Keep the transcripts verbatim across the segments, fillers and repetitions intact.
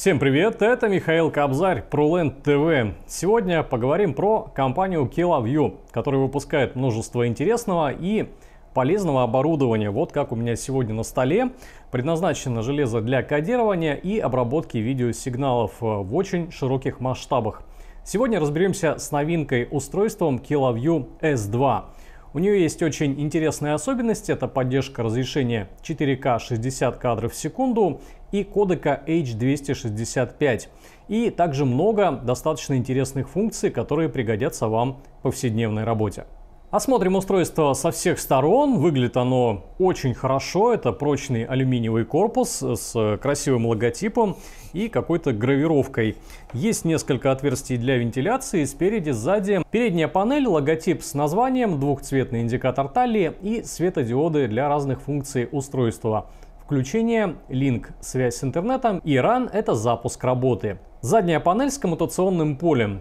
Всем привет, это Михаил Кобзарь, ProLand ти ви. Сегодня поговорим про компанию Kiloview, которая выпускает множество интересного и полезного оборудования. Вот как у меня сегодня на столе. Предназначено железо для кодирования и обработки видеосигналов в очень широких масштабах. Сегодня разберемся с новинкой устройством Kiloview эс два. У нее есть очень интересные особенности. Это поддержка разрешения четыре ка шестьдесят кадров в секунду и кодека эйч двести шестьдесят пять. И также много достаточно интересных функций, которые пригодятся вам в повседневной работе. Осмотрим устройство со всех сторон. Выглядит оно очень хорошо. Это прочный алюминиевый корпус с красивым логотипом и какой-то гравировкой. Есть несколько отверстий для вентиляции спереди, сзади. Передняя панель, логотип с названием, двухцветный индикатор талии и светодиоды для разных функций устройства. Включение, линк, связь с интернетом и ран — это запуск работы. Задняя панель с коммутационным полем.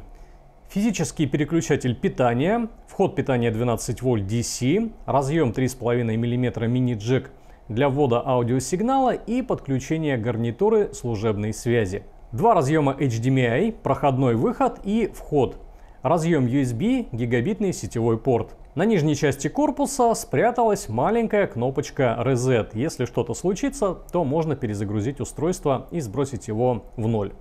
Физический переключатель питания, вход питания двенадцать вольт ди си, разъем три и пять миллиметра мини-джек для ввода аудиосигнала и подключение гарнитуры служебной связи. Два разъема эйч ди эм ай, проходной выход и вход. Разъем ю эс би, гигабитный сетевой порт. На нижней части корпуса спряталась маленькая кнопочка Reset. Если что-то случится, то можно перезагрузить устройство и сбросить его в ноль.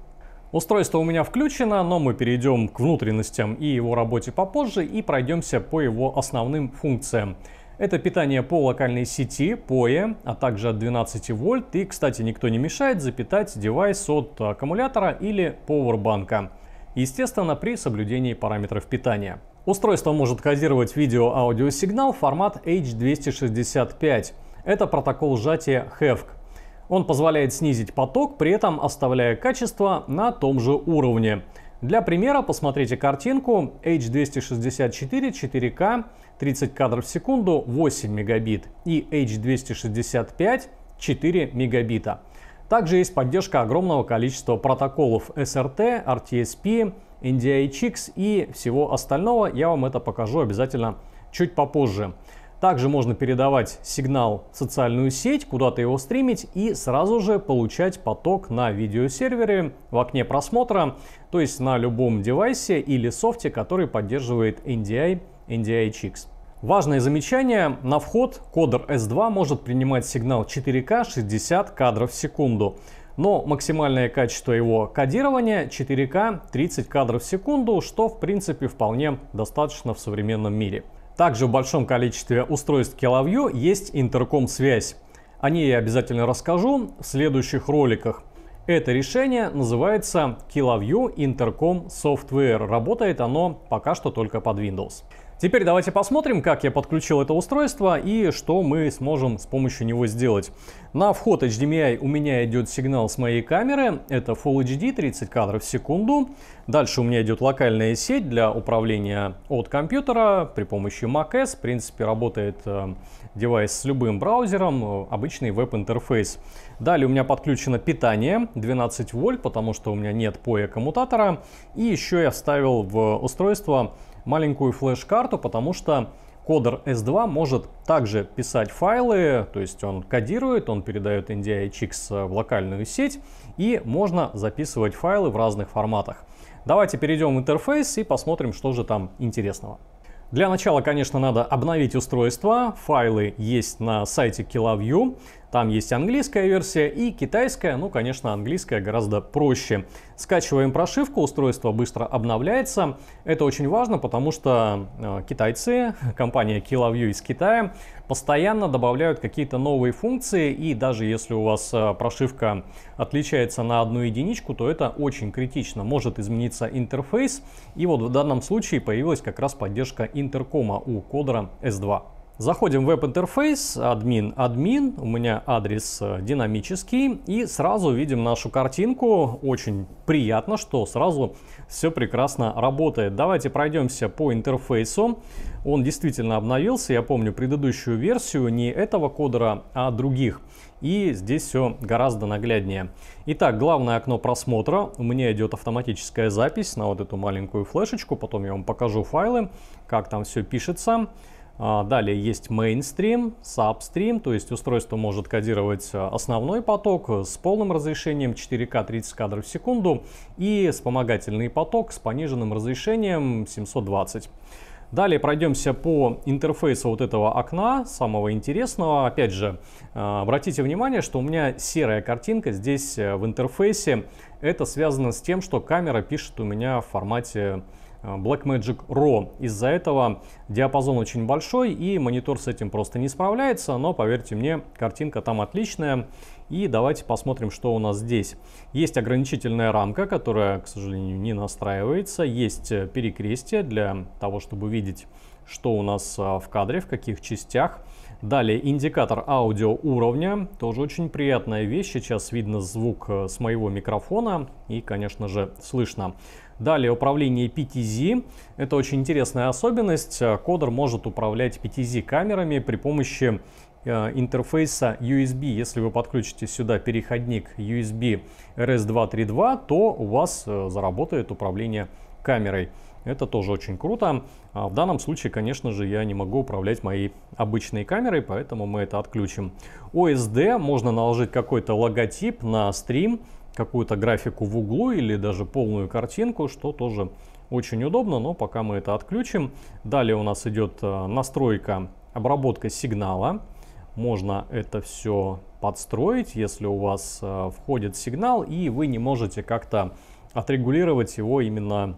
Устройство у меня включено, но мы перейдем к внутренностям и его работе попозже и пройдемся по его основным функциям. Это питание по локальной сети, PoE, а также от двенадцати вольт. И, кстати, никто не мешает запитать девайс от аккумулятора или пауэрбанка. Естественно, при соблюдении параметров питания. Устройство может кодировать видео-аудиосигнал в формат эйч двести шестьдесят пять. Это протокол сжатия хэвк. Он позволяет снизить поток, при этом оставляя качество на том же уровне. Для примера посмотрите картинку эйч двести шестьдесят четыре четыре ка тридцать кадров в секунду восемь мегабит и эйч двести шестьдесят пять четыре мегабита. Также есть поддержка огромного количества протоколов эс эр тэ, эр тэ эс пэ, эн ди ай эйч экс и всего остального. Я вам это покажу обязательно чуть попозже. Также можно передавать сигнал в социальную сеть, куда-то его стримить и сразу же получать поток на видеосервере в окне просмотра, то есть на любом девайсе или софте, который поддерживает эн ди ай, эн ди ай эйч экс. Важное замечание: на вход кодер эс два может принимать сигнал четыре ка шестьдесят кадров в секунду, но максимальное качество его кодирования четыре ка тридцать кадров в секунду, что в принципе вполне достаточно в современном мире. Также в большом количестве устройств Kiloview есть интерком-связь. О ней я обязательно расскажу в следующих роликах. Это решение называется Kiloview Intercom Software. Работает оно пока что только под Windows. Теперь давайте посмотрим, как я подключил это устройство и что мы сможем с помощью него сделать. На вход эйч ди эм ай у меня идет сигнал с моей камеры. Это фулл эйч ди, тридцать кадров в секунду. Дальше у меня идет локальная сеть для управления от компьютера при помощи macOS. В принципе, работает э, девайс с любым браузером, обычный веб-интерфейс. Далее у меня подключено питание двенадцать вольт, потому что у меня нет PoE-коммутатора. И еще я вставил в устройство маленькую флеш-карту, потому что кодер эс два может также писать файлы, то есть он кодирует, он передает эн ди ай эйч экс в локальную сеть, и можно записывать файлы в разных форматах. Давайте перейдем в интерфейс и посмотрим, что же там интересного. Для начала, конечно, надо обновить устройство. Файлы есть на сайте Kiloview. Там есть английская версия и китайская. Ну, конечно, английская гораздо проще. Скачиваем прошивку, устройство быстро обновляется. Это очень важно, потому что э, китайцы, компания Kiloview из Китая, постоянно добавляют какие-то новые функции. И даже если у вас э, прошивка отличается на одну единичку, то это очень критично. Может измениться интерфейс. И вот в данном случае появилась как раз поддержка интеркома у кодера эс два. Заходим в веб-интерфейс, админ, админ, у меня адрес динамический, и сразу видим нашу картинку. Очень приятно, что сразу все прекрасно работает. Давайте пройдемся по интерфейсу. Он действительно обновился, я помню предыдущую версию, не этого кодера, а других. И здесь все гораздо нагляднее. Итак, главное окно просмотра. У меня идет автоматическая запись на вот эту маленькую флешечку, потом я вам покажу файлы, как там все пишется. Далее есть мейнстрим, сабстрим, то есть устройство может кодировать основной поток с полным разрешением четыре ка тридцать кадров в секунду и вспомогательный поток с пониженным разрешением семьсот двадцать. Далее пройдемся по интерфейсу вот этого окна, самого интересного. Опять же, обратите внимание, что у меня серая картинка здесь в интерфейсе. Это связано с тем, что камера пишет у меня в формате Blackmagic рау. Из-за этого диапазон очень большой, и монитор с этим просто не справляется. Но, поверьте мне, картинка там отличная. И давайте посмотрим, что у нас здесь. Есть ограничительная рамка, которая, к сожалению, не настраивается. Есть перекрестие для того, чтобы видеть, что у нас в кадре, в каких частях. Далее индикатор аудио уровня. Тоже очень приятная вещь. Сейчас видно звук с моего микрофона и, конечно же, слышно. Далее управление пи ти зет. Это очень интересная особенность. Кодер может управлять пи ти зет камерами при помощи интерфейса ю эс би. Если вы подключите сюда переходник ю эс би эр эс два тридцать два, то у вас заработает управление камерой. Это тоже очень круто. В данном случае, конечно же, я не могу управлять моей обычной камерой, поэтому мы это отключим. о эс ди. Можно наложить какой-то логотип на стрим, какую-то графику в углу или даже полную картинку, что тоже очень удобно, но пока мы это отключим. Далее у нас идет настройка, обработка сигнала. Можно это все подстроить, если у вас входит сигнал, и вы не можете как-то отрегулировать его именно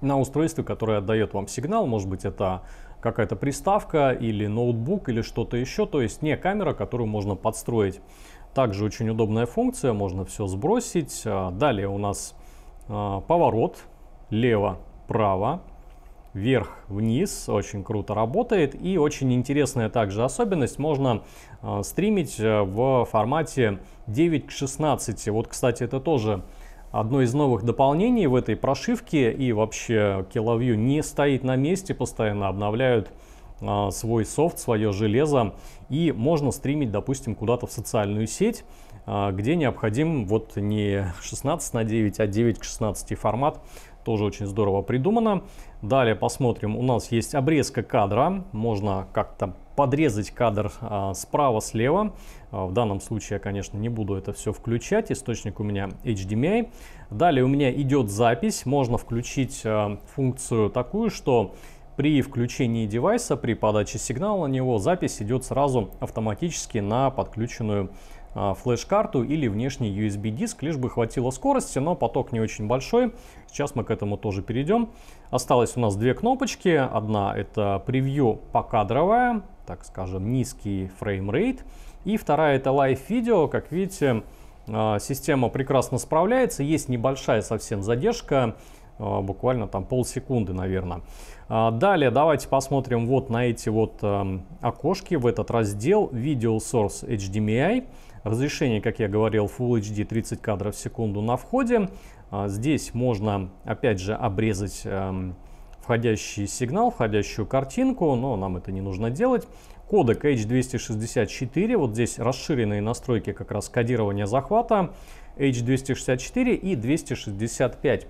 на устройстве, которое отдает вам сигнал. Может быть, это какая-то приставка или ноутбук или что-то еще, то есть не камера, которую можно подстроить. Также очень удобная функция, можно все сбросить. Далее у нас поворот лево-право, вверх-вниз, очень круто работает. И очень интересная также особенность, можно стримить в формате девять к шестнадцати. Вот, кстати, это тоже одно из новых дополнений в этой прошивке. И вообще Kiloview не стоит на месте, постоянно обновляют свой софт, свое железо, и можно стримить, допустим, куда-то в социальную сеть, где необходим вот не шестнадцать на девять, а девять к шестнадцати формат. Тоже очень здорово придумано. Далее посмотрим, у нас есть обрезка кадра, можно как-то подрезать кадр справа-слева. В данном случае я, конечно, не буду это все включать, источник у меня эйч ди эм ай. Далее у меня идет запись, можно включить функцию такую, что при включении девайса, при подаче сигнала на него, запись идет сразу автоматически на подключенную а, флеш-карту или внешний ю эс би-диск, лишь бы хватило скорости, но поток не очень большой. Сейчас мы к этому тоже перейдем. Осталось у нас две кнопочки. Одна — это превью покадровая, так скажем, низкий фреймрейт. И вторая — это лайв-видео. Как видите, а, система прекрасно справляется. Есть небольшая совсем задержка, буквально там полсекунды, наверное. Далее давайте посмотрим вот на эти вот окошки, в этот раздел Video Source эйч ди эм ай. Разрешение, как я говорил, Full эйч ди тридцать кадров в секунду на входе. Здесь можно опять же обрезать входящий сигнал, входящую картинку, но нам это не нужно делать. Кодек эйч двести шестьдесят четыре, вот здесь расширенные настройки как раз кодирования захвата. эйч двести шестьдесят четыре и двести шестьдесят пять.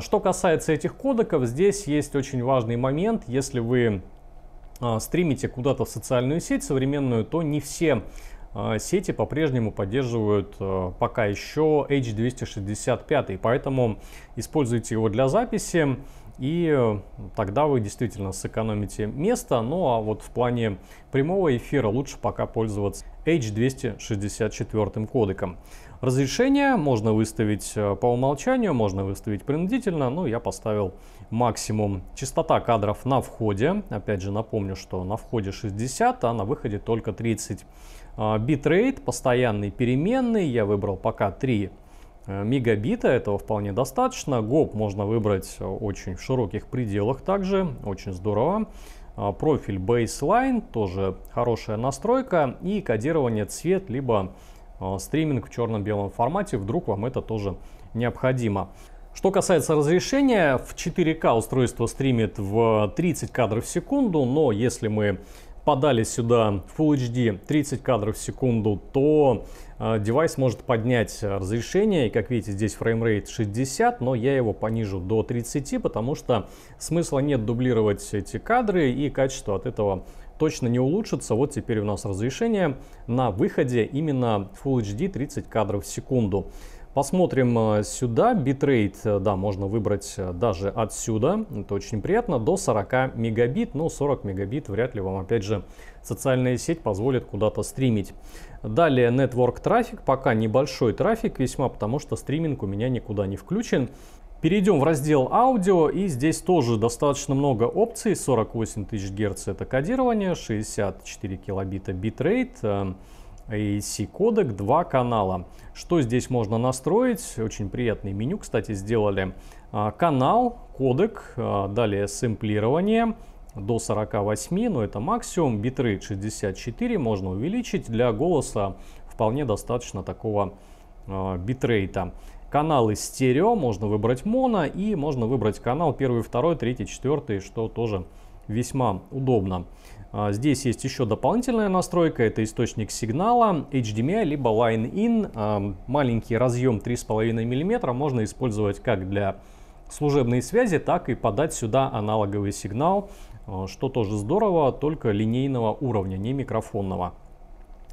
Что касается этих кодеков, здесь есть очень важный момент. Если вы стримите куда-то в социальную сеть современную, то не все сети по-прежнему поддерживают пока еще эйч двести шестьдесят пять. Поэтому используйте его для записи, и тогда вы действительно сэкономите место. Ну а вот в плане прямого эфира лучше пока пользоваться эйч двести шестьдесят четыре кодеком. Разрешение можно выставить по умолчанию, можно выставить принудительно, но я поставил максимум. Частота кадров на входе, опять же напомню, что на входе шестьдесят, а на выходе только тридцать. Битрейт постоянный, переменный, я выбрал пока три мегабита, этого вполне достаточно. гоп можно выбрать очень в широких пределах также, очень здорово. Профиль Baseline, тоже хорошая настройка, и кодирование цвет, либо стриминг в черно-белом формате, вдруг вам это тоже необходимо. Что касается разрешения, в четыре ка устройство стримит в тридцать кадров в секунду, но если мы подали сюда Full эйч ди тридцать кадров в секунду, то э, девайс может поднять разрешение. И как видите, здесь фреймрейт шестьдесят, но я его понижу до тридцати, потому что смысла нет дублировать эти кадры, и качество от этого точно не улучшится. Вот теперь у нас разрешение на выходе именно Full эйч ди тридцать кадров в секунду. Посмотрим сюда, битрейт, да, можно выбрать даже отсюда, это очень приятно, до сорока мегабит, но сорок мегабит вряд ли вам, опять же, социальная сеть позволит куда-то стримить. Далее Network трафик, пока небольшой трафик весьма, потому что стриминг у меня никуда не включен. Перейдем в раздел аудио, и здесь тоже достаточно много опций, сорок восемь тысяч герц это кодирование, шестьдесят четыре килобита битрейт, эй си кодек, два канала. Что здесь можно настроить? Очень приятное меню, кстати, сделали. Канал, кодек, далее сэмплирование до сорока восьми, но это максимум. Битрейт шестьдесят четыре, можно увеличить. Для голоса вполне достаточно такого битрейта. Каналы стерео, можно выбрать моно, и можно выбрать канал первый, второй, третий, четвёртый, что тоже весьма удобно. Здесь есть еще дополнительная настройка, это источник сигнала, эйч ди эм ай либо Line-In, маленький разъем три с половиной миллиметра, можно использовать как для служебной связи, так и подать сюда аналоговый сигнал, что тоже здорово, только линейного уровня, не микрофонного.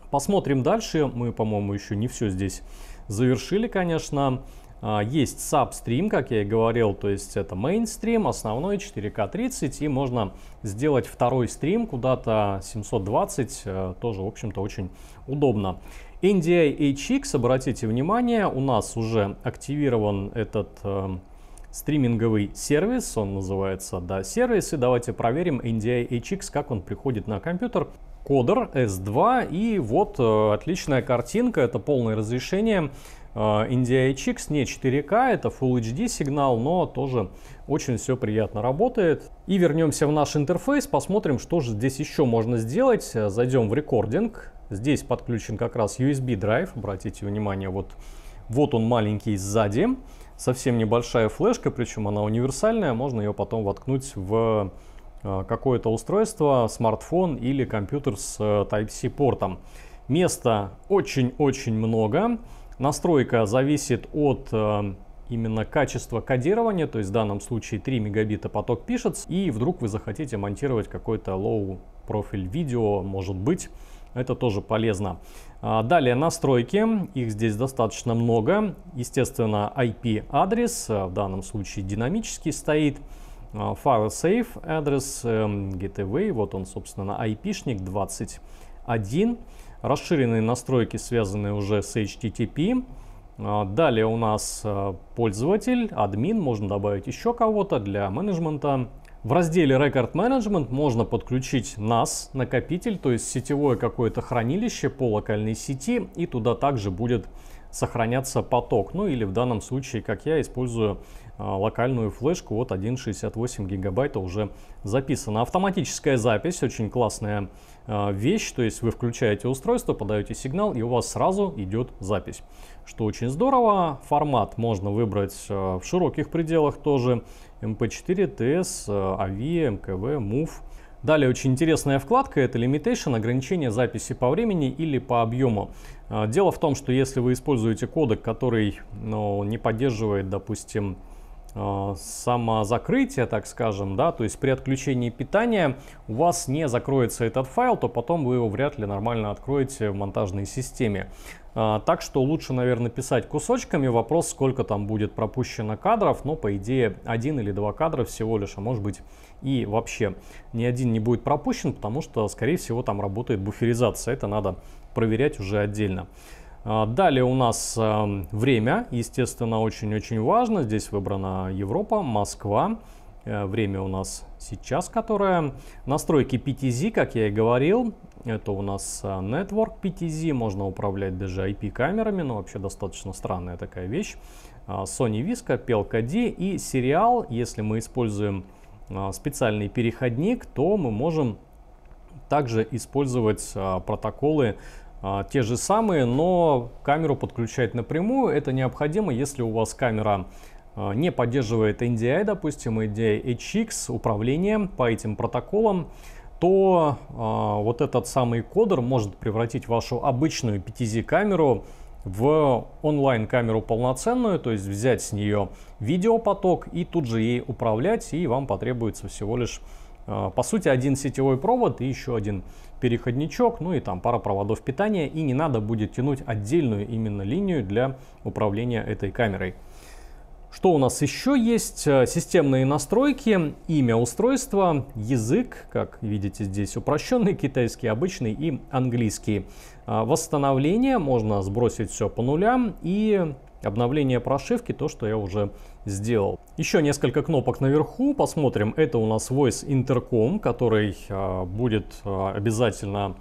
Посмотрим дальше, мы, по-моему, еще не все здесь завершили, конечно. Есть сабстрим, как я и говорил, то есть это мейнстрим, основной четыре ка тридцать, и можно сделать второй стрим куда-то семьсот двадцать, тоже, в общем-то, очень удобно. эн ди ай эйч икс, обратите внимание, у нас уже активирован этот э, стриминговый сервис, он называется, да, сервис, и давайте проверим эн ди ай эйч икс, как он приходит на компьютер. Кодер эс два, и вот э, отличная картинка, это полное разрешение. эн ди ай эйч икс не четыре ка, это Full эйч ди сигнал, но тоже очень все приятно работает. И вернемся в наш интерфейс, посмотрим, что же здесь еще можно сделать. Зайдем в рекординг, здесь подключен как раз ю эс би драйв, обратите внимание, вот, вот он маленький сзади, совсем небольшая флешка, причем она универсальная, можно ее потом воткнуть в какое-то устройство, смартфон или компьютер с Type-C портом. Места очень-очень много. Настройка зависит от э, именно качества кодирования, то есть в данном случае три мегабита поток пишется, и вдруг вы захотите монтировать какой-то low profile видео, может быть, это тоже полезно. А далее настройки, их здесь достаточно много, естественно ай пи адрес, в данном случае динамический стоит, file save адрес, э, gateway, вот он собственно ай пи-шник двадцать один. Расширенные настройки связаны уже с эйч ти ти пи. Далее у нас пользователь, админ, можно добавить еще кого-то для менеджмента. В разделе Record Management можно подключить нас, накопитель, то есть сетевое какое-то хранилище по локальной сети, и туда также будет сохраняться поток. Ну или в данном случае, как я, использую локальную флешку, вот один и шестьдесят восемь гигабайта уже записана. Автоматическая запись, очень классная вещь, то есть вы включаете устройство, подаете сигнал, и у вас сразу идет запись, что очень здорово. Формат можно выбрать в широких пределах тоже, эм пэ четыре, тэ эс, а ви ай, эм ка ви, мув. Далее очень интересная вкладка, это Limitation, ограничение записи по времени или по объему. Дело в том, что если вы используете кодек, который, ну, не поддерживает, допустим, самозакрытие, так скажем, да, то есть при отключении питания у вас не закроется этот файл, то потом вы его вряд ли нормально откроете в монтажной системе. Так что лучше, наверное, писать кусочками. Вопрос, сколько там будет пропущено кадров, но, по идее, один или два кадра всего лишь, а может быть и вообще ни один не будет пропущен, потому что, скорее всего, там работает буферизация, это надо проверять уже отдельно. Далее у нас время, естественно, очень-очень важно. Здесь выбрана Европа, Москва. Время у нас сейчас, которое... Настройки пи ти зет, как я и говорил. Это у нас Network пи ти зет. Можно управлять даже ай пи камерами, но вообще достаточно странная такая вещь. Sony виска, Pelco D и сериал. Если мы используем специальный переходник, то мы можем также использовать протоколы, те же самые, но камеру подключать напрямую. Это необходимо, если у вас камера не поддерживает эн ди ай, допустим, эн ди ай эйч икс, управление по этим протоколам, то э, вот этот самый кодер может превратить вашу обычную пи ти зет камеру в онлайн камеру полноценную, то есть взять с нее видеопоток и тут же ей управлять, и вам потребуется всего лишь э, по сути один сетевой провод и еще один переходничок, ну и там пара проводов питания, и не надо будет тянуть отдельную именно линию для управления этой камерой. Что у нас еще есть? Системные настройки, имя устройства, язык, как видите здесь упрощенный, китайский, обычный и английский. Восстановление, можно сбросить все по нулям, и обновление прошивки, то, что я уже сделал. Еще несколько кнопок наверху, посмотрим. Это у нас Voice Intercom, который будет обязательно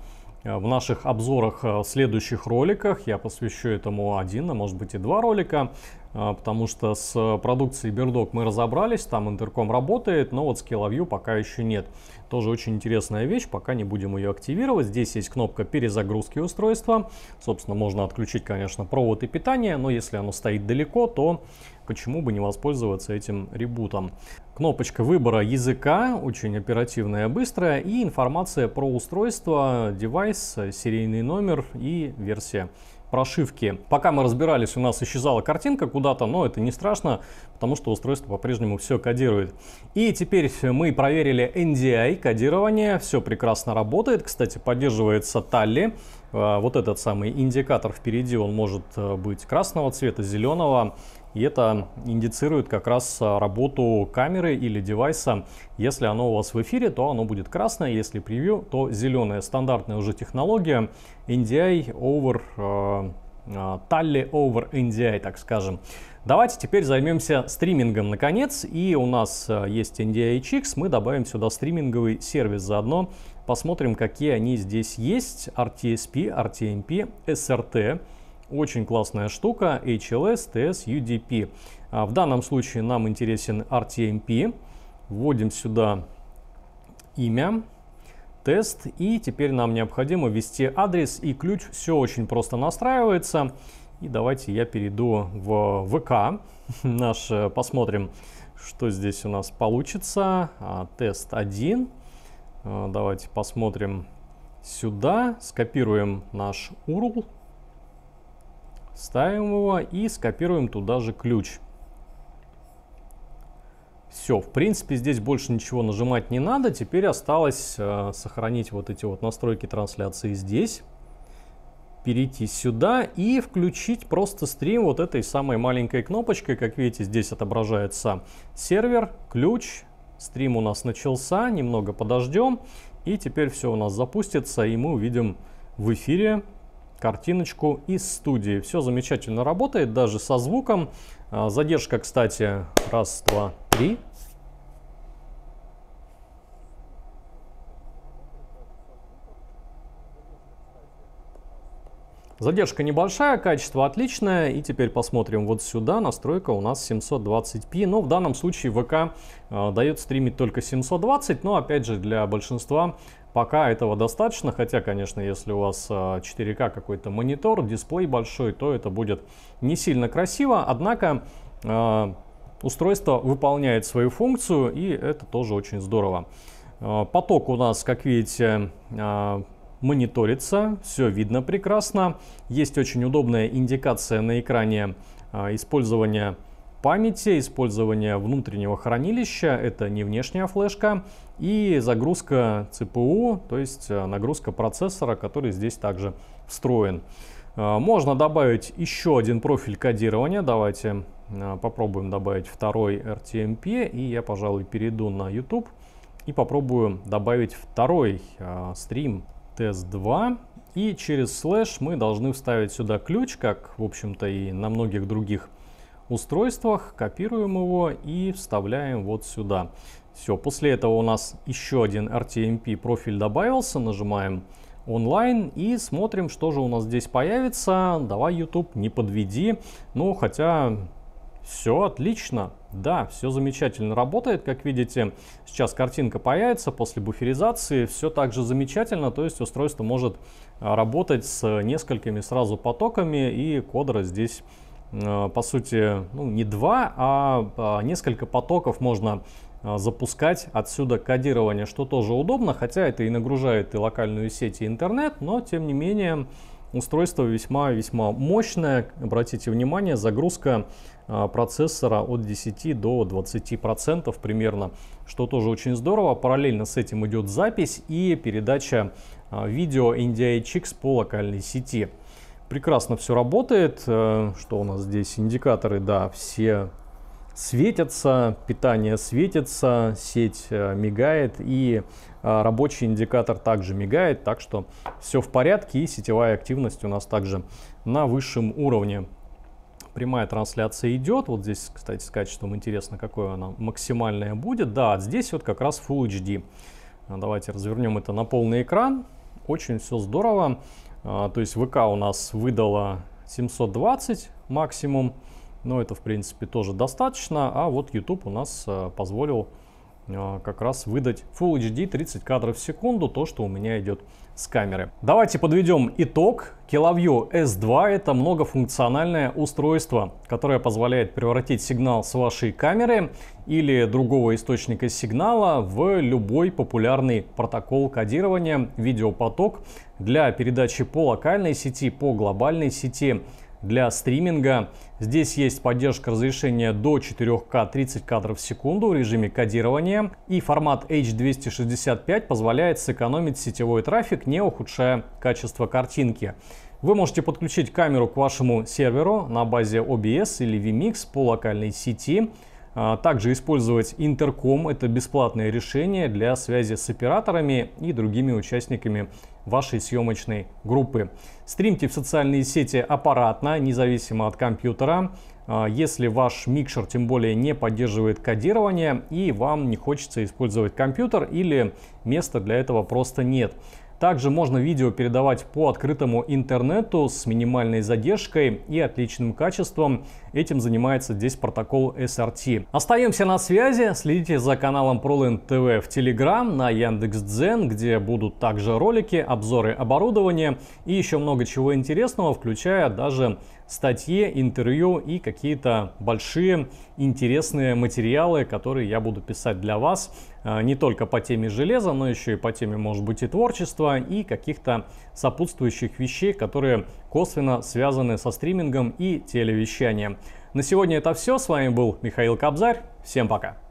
в наших обзорах в следующих роликах. Я посвящу этому один, а может быть и два ролика, потому что с продукцией BirdDog мы разобрались, там интерком работает, но вот с Kiloview пока еще нет. Тоже очень интересная вещь, пока не будем ее активировать. Здесь есть кнопка перезагрузки устройства. Собственно, можно отключить, конечно, провод и питание, но если оно стоит далеко, то почему бы не воспользоваться этим ребутом. Кнопочка выбора языка, очень оперативная и быстрая, и информация про устройство, девайс, серийный номер и версия прошивки. Пока мы разбирались, у нас исчезала картинка куда-то, но это не страшно, потому что устройство по-прежнему все кодирует. И теперь мы проверили эн ди ай кодирование, все прекрасно работает. Кстати, поддерживается талли. Вот этот самый индикатор впереди, он может быть красного цвета, зеленого. И это индицирует как раз работу камеры или девайса. Если оно у вас в эфире, то оно будет красное, если превью, то зеленое. Стандартная уже технология эн ди ай over, Tally over эн ди ай, так скажем. Давайте теперь займемся стримингом наконец. И у нас есть эн ди ай эйч икс, мы добавим сюда стриминговый сервис заодно. Посмотрим, какие они здесь есть. ар ти эс пи, ар ти эм пи, эс эр ти. Очень классная штука. эйч эл эс, ти эс, ю ди пи. В данном случае нам интересен ар ти эм пи. Вводим сюда имя, тест. И теперь нам необходимо ввести адрес и ключ. Все очень просто настраивается. И давайте я перейду в ВК. Наш посмотрим, что здесь у нас получится. Тест один. Давайте посмотрим сюда. скопируем наш ю ар эл. Ставим его и скопируем туда же ключ. Все, в принципе, здесь больше ничего нажимать не надо. Теперь осталось э, сохранить вот эти вот настройки трансляции здесь. Перейти сюда и включить просто стрим вот этой самой маленькой кнопочкой. Как видите, здесь отображается сервер, ключ. Стрим у нас начался, немного подождем. И теперь все у нас запустится, и мы увидим в эфире картиночку из студии. Все замечательно работает, даже со звуком. Задержка, кстати, раз, два, три. Задержка небольшая, качество отличное. И теперь посмотрим вот сюда. Настройка у нас семьсот двадцать пи. Но в данном случае ВК э, дает стримить только семьсот двадцать. Но опять же, для большинства пока этого достаточно. Хотя, конечно, если у вас четыре ка какой-то монитор, дисплей большой, то это будет не сильно красиво. Однако э, устройство выполняет свою функцию, и это тоже очень здорово. Э, поток у нас, как видите, э, мониторится, все видно прекрасно. Есть очень удобная индикация на экране использования памяти, использования внутреннего хранилища, это не внешняя флешка, и загрузка си пи ю, то есть нагрузка процессора, который здесь также встроен. Можно добавить еще один профиль кодирования. Давайте попробуем добавить второй эр ти эм пи, и я, пожалуй, перейду на YouTube и попробую добавить второй стрим. тест два, и через слэш мы должны вставить сюда ключ, как, в общем-то, и на многих других устройствах. Копируем его и вставляем вот сюда. Все, после этого у нас еще один эр ти эм пи профиль добавился. Нажимаем онлайн и смотрим, что же у нас здесь появится. Давай, YouTube, не подведи. Ну, хотя все отлично. Да, все замечательно работает, как видите. Сейчас картинка появится после буферизации. Все так же замечательно, то есть устройство может работать с несколькими сразу потоками. И кодера здесь, по сути, ну, не два, а несколько потоков можно запускать отсюда кодирование, что тоже удобно, хотя это и нагружает и локальную сеть, и интернет, но тем не менее устройство весьма-весьма мощное. Обратите внимание, загрузка процессора от десяти до двадцати процентов примерно, что тоже очень здорово. Параллельно с этим идет запись и передача видео эн ди ай эйч икс по локальной сети. Прекрасно все работает. Что у нас здесь? Индикаторы, да, все светятся, питание светится, сеть мигает и рабочий индикатор также мигает, так что все в порядке и сетевая активность у нас также на высшем уровне. Прямая трансляция идет. Вот здесь, кстати, с качеством интересно, какое она максимальное будет. Да, здесь вот как раз Full эйч ди. Давайте развернем это на полный экран. Очень все здорово. То есть ВК у нас выдала семьсот двадцать максимум. Но это, в принципе, тоже достаточно. А вот YouTube у нас позволил как раз выдать Full эйч ди тридцать кадров в секунду, то, что у меня идет с камеры. Давайте подведем итог. Kiloview эс два — это многофункциональное устройство, которое позволяет превратить сигнал с вашей камеры или другого источника сигнала в любой популярный протокол кодирования, видеопоток для передачи по локальной сети, по глобальной сети, для стриминга. Здесь есть поддержка разрешения до четыре ка тридцать кадров в секунду в режиме кодирования. И формат эйч двести шестьдесят пять позволяет сэкономить сетевой трафик, не ухудшая качество картинки. Вы можете подключить камеру к вашему серверу на базе о би эс или VMix по локальной сети. Также использовать интерком — это бесплатное решение для связи с операторами и другими участниками вашей съемочной группы. Стримьте в социальные сети аппаратно, независимо от компьютера. Если ваш микшер тем более не поддерживает кодирование и вам не хочется использовать компьютер или места для этого просто нет. Также можно видео передавать по открытому интернету с минимальной задержкой и отличным качеством. Этим занимается здесь протокол эс эр ти. Остаемся на связи. Следите за каналом ProLand ти ви в Telegram, на Яндекс.Дзен, где будут также ролики, обзоры оборудования и еще много чего интересного, включая даже статьи, интервью и какие-то большие интересные материалы, которые я буду писать для вас не только по теме железа, но еще и по теме, может быть, и творчества, и каких-то сопутствующих вещей, которые косвенно связаны со стримингом и телевещанием. На сегодня это все. С вами был Михаил Кобзарь. Всем пока!